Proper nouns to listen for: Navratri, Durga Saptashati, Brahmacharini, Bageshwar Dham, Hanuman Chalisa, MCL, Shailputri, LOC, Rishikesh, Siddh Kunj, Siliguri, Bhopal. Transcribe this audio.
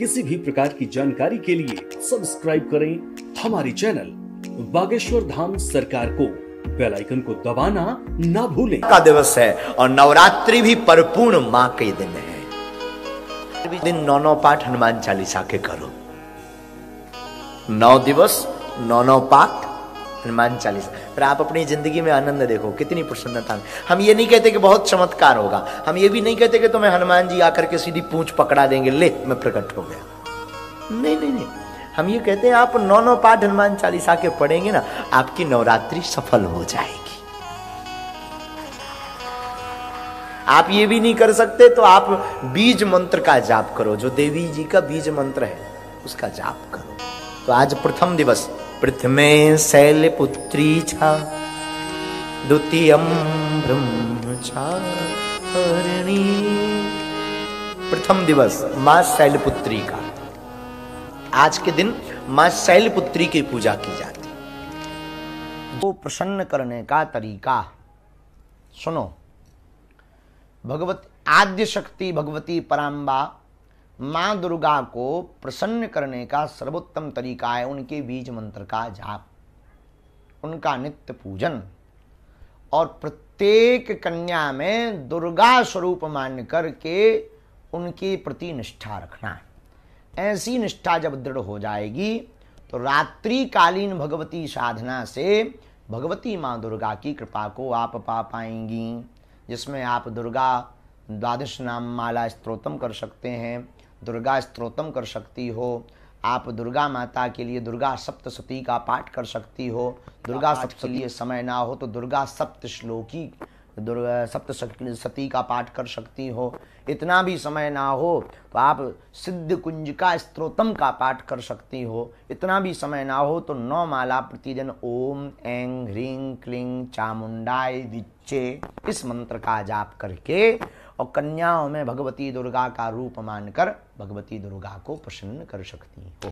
किसी भी प्रकार की जानकारी के लिए सब्सक्राइब करें हमारी चैनल बागेश्वर धाम सरकार को। बेल आइकन को दबाना ना भूलें। का दिवस है और नवरात्रि भी परिपूर्ण मां के दिन है। दिन 9-9 पाठ हनुमान चालीसा के करो। 9 दिवस 9-9 पाठ हनुमान चालीसा। फिर आप अपनी जिंदगी में आनंद देखो, कितनी प्रसन्नता। हम ये नहीं कहते कि बहुत चमत्कार होगा, हम ये भी नहीं कहते कि तुम्हें हनुमान जी आकर के सीधी पूंछ पकड़ा देंगे, ले मैं प्रकट हो गया। नहीं नहीं नहीं, हम ये कहते हैं आप 9-9 पाठ हनुमान चालीसा के पढ़ेंगे ना, आपकी नवरात्रि सफल हो जाएगी। आप ये भी नहीं कर सकते तो आप बीज मंत्र का जाप करो, जो देवी जी का बीज मंत्र है उसका जाप करो। तो आज प्रथम दिवस प्रथमे शैलपुत्री छा द्वितीयम ब्रह्मचारिणी। प्रथम दिवस मां शैलपुत्री का, आज के दिन मां शैलपुत्री की पूजा की जाती। वो प्रसन्न करने का तरीका सुनो। भगवती आद्य शक्ति भगवती पराम्बा मां दुर्गा को प्रसन्न करने का सर्वोत्तम तरीका है उनके बीज मंत्र का जाप, उनका नित्य पूजन और प्रत्येक कन्या में दुर्गा स्वरूप मान करके उनके प्रति निष्ठा रखना। ऐसी निष्ठा जब दृढ़ हो जाएगी तो रात्रिकालीन भगवती साधना से भगवती मां दुर्गा की कृपा को आप पा पाएंगी, जिसमें आप दुर्गा द्वादश नाम माला स्त्रोतम कर सकते हैं, दुर्गा स्त्रोतम कर सकती हो, आप दुर्गा माता के लिए दुर्गा सप्तशती का पाठ कर सकती हो, दुर्गा सप्त के लिए समय ना हो तो दुर्गा सप्त श्लोकी दुर्गा सप्तशती का पाठ कर सकती हो, इतना भी समय ना हो तो आप सिद्ध कुंज का स्त्रोतम का पाठ कर सकती हो, इतना भी समय ना हो तो 9 माला प्रतिदिन ओम ऐं ह्रीं क्लीं चामुंडाय विच्चे इस मंत्र का जाप करके और कन्याओं में भगवती दुर्गा का रूप मानकर भगवती दुर्गा को प्रसन्न कर सकती हो।